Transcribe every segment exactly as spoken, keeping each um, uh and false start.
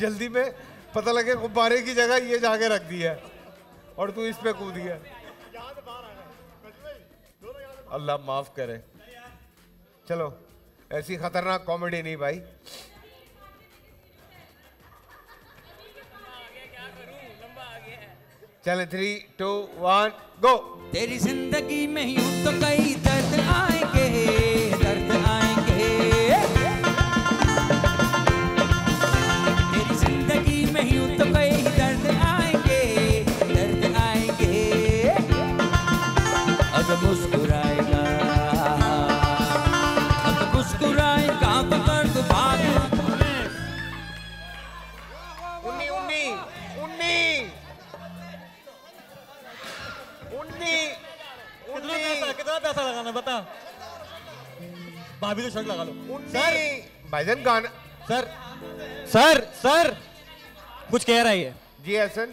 जल्दी में पता लगे गुब्बारे की जगह ये जाके रख दिया है और तू इस पे कूद गया। अल्लाह माफ करे। चलो ऐसी खतरनाक कॉमेडी नहीं भाई। चले थ्री टू वन गो। तेरी जिंदगी में यूं तो कई दर्द आएंगे, दर्द आएंगे, तेरी जिंदगी में यूं तो कई दर्द आएंगे, दर्द आएंगे, अब मुस्कुराएगा, अब मुस्कुराएगा तो दर्द भागे। उन्नी उन्नी उन्नी कितना पैसा लगाना बता। भाभी तो शर्ट लगा लो। सर भाईजान गाना सर सर सर कुछ कह रहा है जी। हसन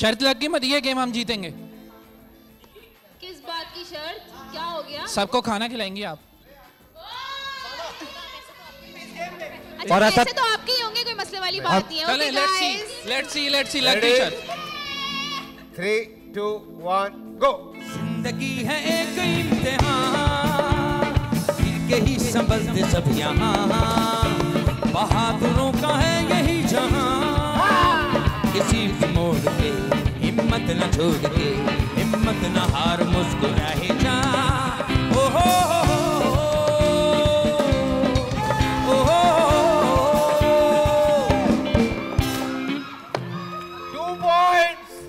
शर्त लग गई मत, ये गेम हम जीतेंगे। किस बात की शर्त? क्या हो गया? सबको खाना खिलाएंगे आप। और अच्छा, पैसे तो आपके ही होंगे, कोई मसले वाली बात नहीं है। चले let's see let's see let's see लग गई शर्त। Three two one go. जिंदगी है एक इम्तिहान, दिल के ही संभलते सब यहाँ, बहादुरों का है यही जहाँ, किसी भी मोड़ पे हिम्मत न छोड़ के, हिम्मत न हार मुस्कुराए जा। ओ हो ओ हो two points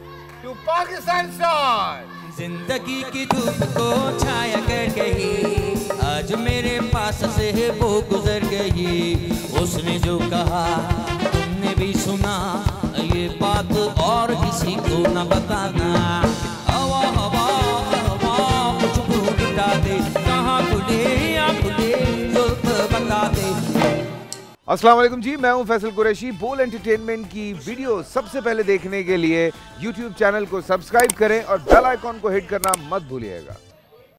to Pakistan side. जिंदगी की धूप को छाया कर गई, आज मेरे पास से वो गुजर गई, उसने जो कहा तुमने भी सुना, ये बात और किसी को न बताना। हवा हवा हवा कुछ भूलता दे, कहाँ खुले या खुले बता दे। अस्सलाम वालेकुम जी, मैं हूं फैसल कुरैशी। बोल एंटरटेनमेंट की वीडियो सबसे पहले देखने के लिए यूट्यूब चैनल को सब्सक्राइब करें और बेल आइकॉन को हिट करना मत भूलिएगा।